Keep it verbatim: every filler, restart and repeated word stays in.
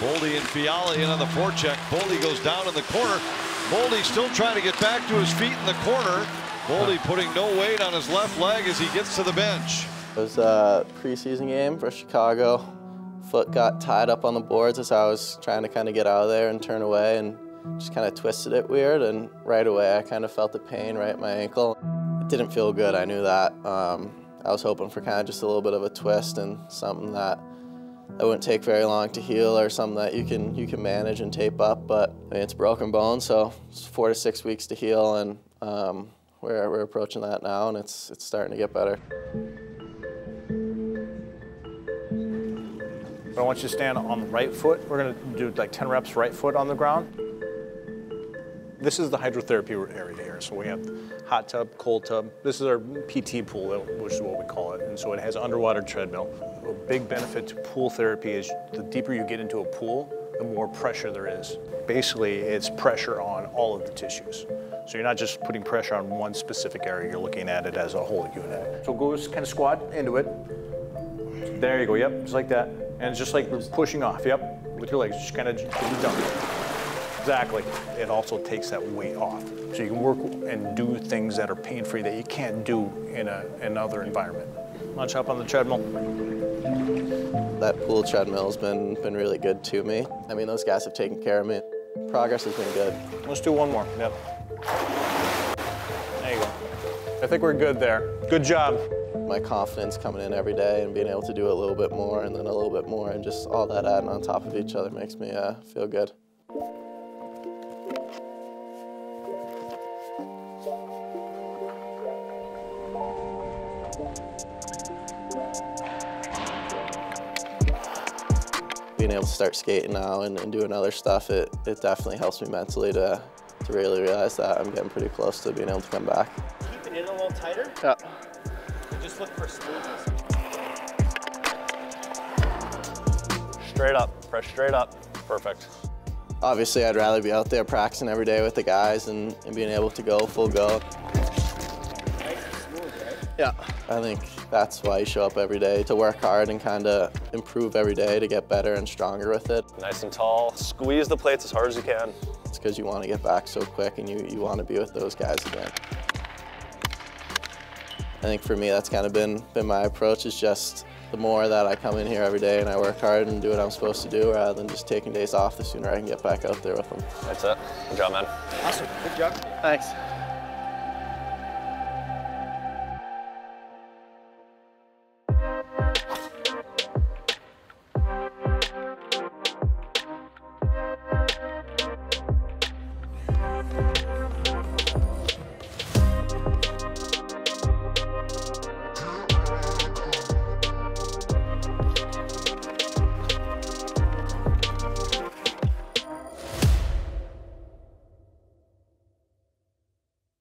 Boldy and Fiala in on the forecheck. Boldy goes down in the corner. Boldy still trying to get back to his feet in the corner. Boldy putting no weight on his left leg as he gets to the bench. It was a preseason game for Chicago. Foot got tied up on the boards as I was trying to kind of get out of there and turn away, and just kind of twisted it weird, and right away I kind of felt the pain right at my ankle. It didn't feel good, I knew that. Um, I was hoping for kind of just a little bit of a twist and something that it wouldn't take very long to heal, or something that you can you can manage and tape up, but I mean, it's broken bone, so it's four to six weeks to heal, and um, we're, we're approaching that now, and it's, it's starting to get better. I want you to stand on the right foot. We're going to do like ten reps right foot on the ground. This is the hydrotherapy area here. So we have hot tub, cold tub. This is our P T pool, which is what we call it. And so it has underwater treadmill. A big benefit to pool therapy is the deeper you get into a pool, the more pressure there is. Basically, it's pressure on all of the tissues. So you're not just putting pressure on one specific area. You're looking at it as a whole unit. So go kind of squat into it. There you go, yep, just like that. And it's just like pushing off, yep, with your legs, just kind of dump it. Exactly. It also takes that weight off. So you can work and do things that are pain-free that you can't do in a, another environment. Lunge hop on the treadmill. That pool treadmill's been, been really good to me. I mean, those guys have taken care of me. Progress has been good. Let's do one more, yep. There you go. I think we're good there. Good job. My confidence coming in every day and being able to do a little bit more and then a little bit more, and just all that adding on top of each other makes me uh, feel good. Being able to start skating now and, and doing other stuff, it, it definitely helps me mentally to, to really realize that I'm getting pretty close to being able to come back. Keep it in a little tighter? Yeah. Just look for smoothness. Straight up, press straight up. Perfect. Obviously, I'd rather be out there practicing every day with the guys and, and being able to go full go. Nice and smooth, right? Yeah. I think that's why you show up every day, to work hard and kind of improve every day to get better and stronger with it. Nice and tall. Squeeze the plates as hard as you can. It's because you want to get back so quick and you, you want to be with those guys again. I think for me, that's kind of been, been my approach, is just the more that I come in here every day and I work hard and do what I'm supposed to do, rather than just taking days off, the sooner I can get back out there with them. That's it. Good job, man. Awesome. Good job. Thanks.